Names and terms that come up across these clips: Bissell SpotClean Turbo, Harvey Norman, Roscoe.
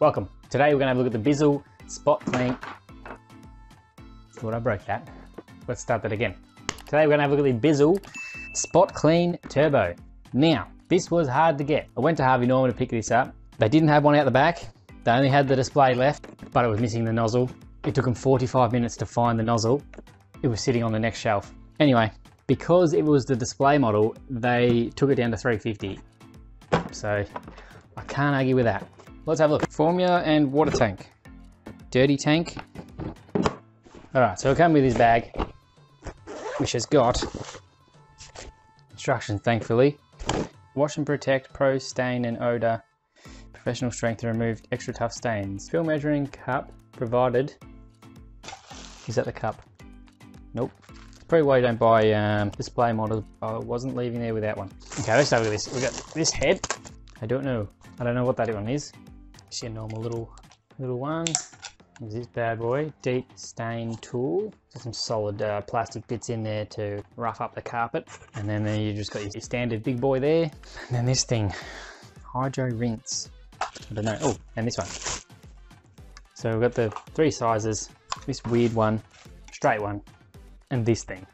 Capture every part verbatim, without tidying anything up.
Welcome. Today we're going to have a look at the Bissell SpotClean. Thought I broke that. Let's start that again. Today we're going to have a look at the Bissell SpotClean Turbo. Now, this was hard to get. I went to Harvey Norman to pick this up. They didn't have one out the back. They only had the display left, but it was missing the nozzle. It took them forty-five minutes to find the nozzle. It was sitting on the next shelf. Anyway, because it was the display model, they took it down to three fifty. So I can't argue with that. Let's have a look. Formula and water tank. Dirty tank. All right, so it came with this bag, which has got instructions, thankfully. Wash and protect, pro stain and odor, professional strength to remove extra tough stains. Fill measuring cup provided. Is that the cup? Nope. It's probably why you don't buy um, display models. I wasn't leaving there with that one. Okay, let's have a look at this. We've got this head. I don't know. I don't know what that one is. Just your normal little, little one. There's this bad boy. Deep stain tool. There's some solid uh, plastic bits in there to rough up the carpet. And then there you just got your standard big boy there. And then this thing. Hydro rinse. I don't know. Oh, and this one. So we've got the three sizes. This weird one. Straight one. And this thing.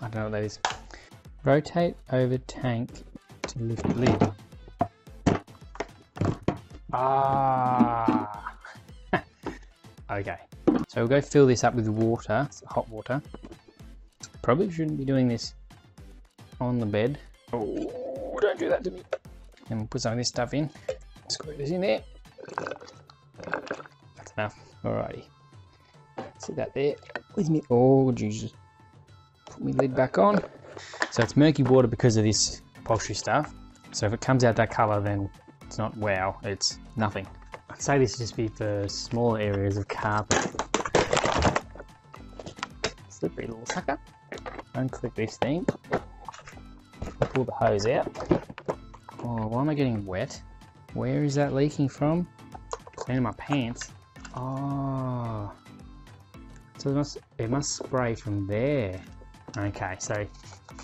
I don't know what that is. Rotate over tank to lift the lid. Ah, okay. So we'll go fill this up with water, it's hot water. Probably shouldn't be doing this on the bed. Oh, don't do that to me. And we'll put some of this stuff in. Screw this in there. That's enough. Alrighty. Sit that there with me. Oh, Jesus. Put my lid back on. So it's murky water because of this upholstery stuff. So if it comes out that color, then it's not wow, it's nothing. I'd say this would just be for smaller areas of carpet. Slippery little sucker. Unclip this thing. Pull the hose out. Oh, why am I getting wet? Where is that leaking from? Cleaning my pants. Oh. So it must, it must spray from there. Okay, so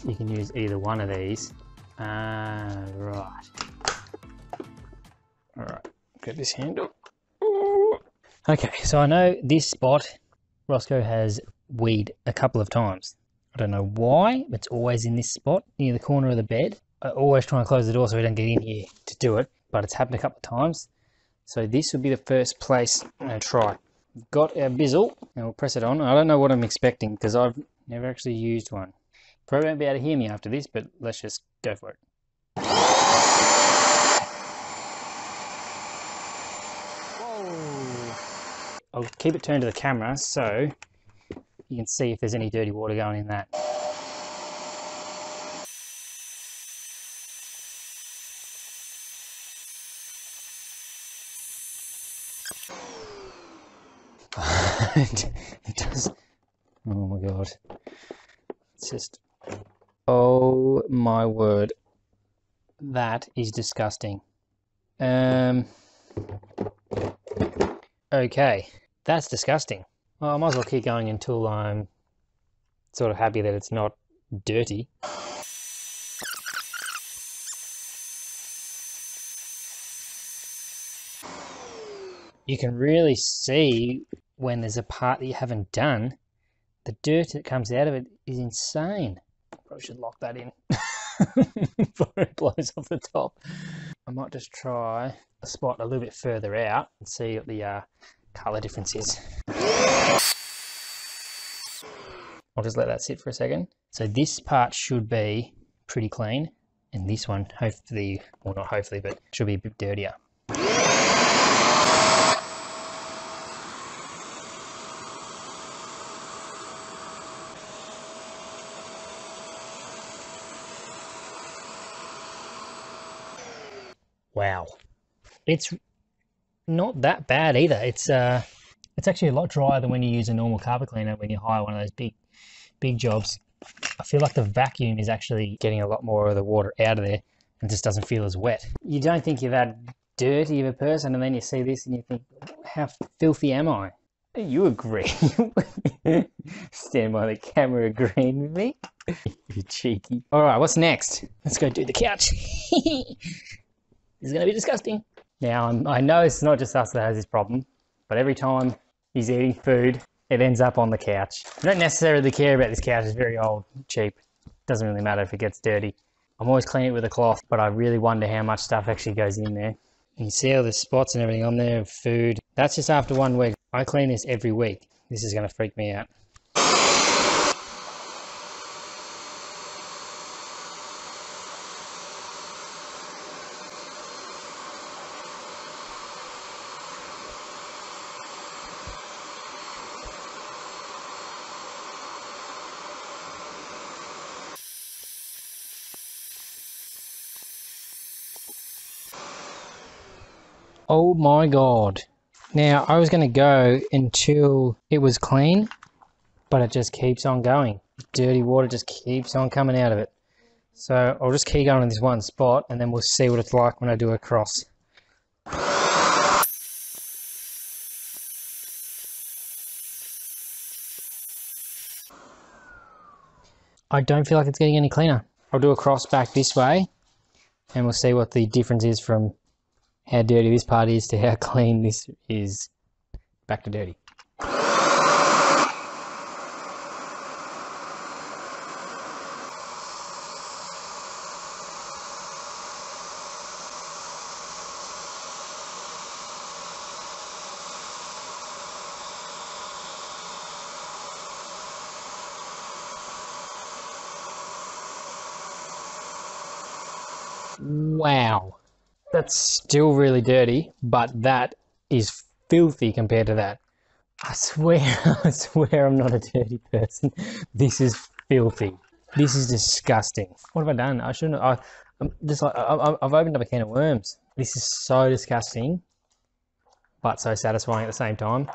you can use either one of these. Ah, right. All right, get this handle. Ooh. Okay, so I know this spot, Roscoe has weed a couple of times. I don't know why, but it's always in this spot near the corner of the bed. I always try and close the door so we don't get in here to do it, but it's happened a couple of times. So this would be the first place I'm gonna try. We've got our Bissell, and we'll press it on. I don't know what I'm expecting because I've never actually used one. Probably won't be able to hear me after this, but let's just go for it. I'll keep it turned to the camera so you can see if there's any dirty water going in that. It does. Oh my God. It's just, oh my word. That is disgusting. Um, okay. That's disgusting. Well, I might as well keep going until I'm sort of happy that it's not dirty. You can really see when there's a part that you haven't done, the dirt that comes out of it is insane. Probably should lock that in before it blows off the top. I might just try a spot a little bit further out and see what the uh, colour differences. I'll just let that sit for a second. So this part should be pretty clean, and this one hopefully, well not hopefully, but should be a bit dirtier. Wow. It's not that bad either. It's uh, it's actually a lot drier than when you use a normal carpet cleaner when you hire one of those big, big jobs. I feel like the vacuum is actually getting a lot more of the water out of there and just doesn't feel as wet. You don't think you're that dirty of a person and then you see this and you think, how filthy am I? You agree. Stand by the camera agreeing with me. You're cheeky. All right, what's next? Let's go do the couch. This is going to be disgusting. Now, I'm, I know it's not just us that has this problem, but every time he's eating food, it ends up on the couch. I don't necessarily care about this couch, it's very old, cheap. Doesn't really matter if it gets dirty. I'm always cleaning it with a cloth, but I really wonder how much stuff actually goes in there. And you see all the spots and everything on there of food. That's just after one week. I clean this every week. This is gonna freak me out. Oh my god. Now, I was going to go until it was clean, but it just keeps on going. Dirty water just keeps on coming out of it. So I'll just keep going in this one spot, and then we'll see what it's like when I do a cross. I don't feel like it's getting any cleaner. I'll do a cross back this way, and we'll see what the difference is from how dirty this part is to how clean this is. Back to dirty. Wow. That's still really dirty, but that is filthy compared to that. I swear, I swear I'm not a dirty person. This is filthy. This is disgusting. What have I done? I shouldn't have, I, I'm just like, I, I've opened up a can of worms. This is so disgusting, but so satisfying at the same time.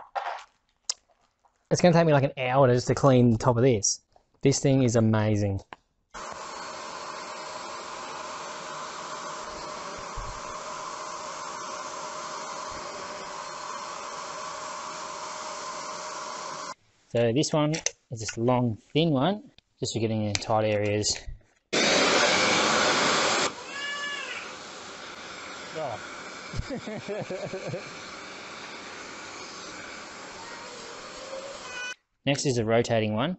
It's gonna take me like an hour just to clean the top of this. This thing is amazing. So this one is this long, thin one, just for getting in tight areas. Oh. Next is a rotating one.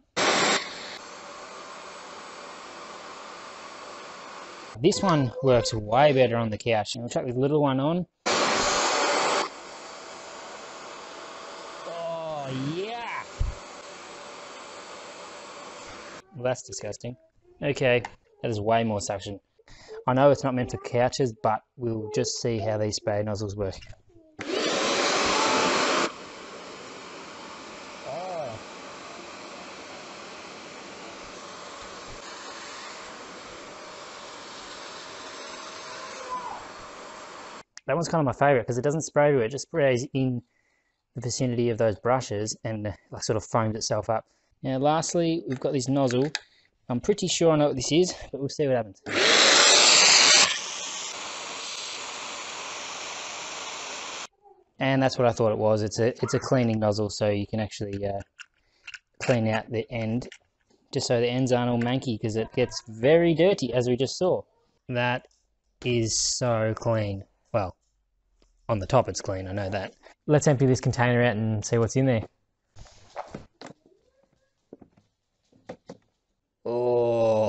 This one works way better on the couch. And we'll chuck this little one on. Oh, yeah. Well, that's disgusting. Okay, that is way more suction. I know it's not meant for couches, but we'll just see how these spray nozzles work. Oh. That one's kind of my favourite because it doesn't spray everywhere, it just sprays in the vicinity of those brushes and uh, sort of foams itself up. Now lastly, we've got this nozzle. I'm pretty sure I know what this is, but we'll see what happens. And that's what I thought it was. It's a, it's a cleaning nozzle, so you can actually uh, clean out the end, just so the ends aren't all manky, because it gets very dirty, as we just saw. That is so clean. Well, on the top it's clean, I know that. Let's empty this container out and see what's in there. Oh,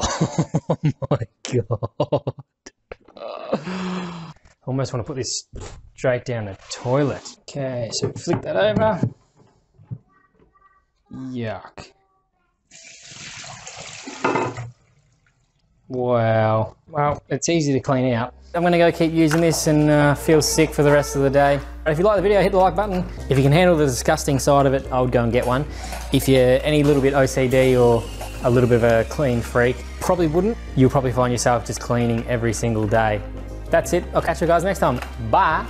oh my god. Almost want to put this straight down the toilet. Okay, so flick that over. Yuck. Wow. Well, it's easy to clean out. I'm going to go keep using this and uh, feel sick for the rest of the day. If you like the video, hit the like button. If you can handle the disgusting side of it, I would go and get one. If you're any little bit O C D or a little bit of a clean freak, probably wouldn't. You'll probably find yourself just cleaning every single day. That's it. I'll catch you guys next time. Bye.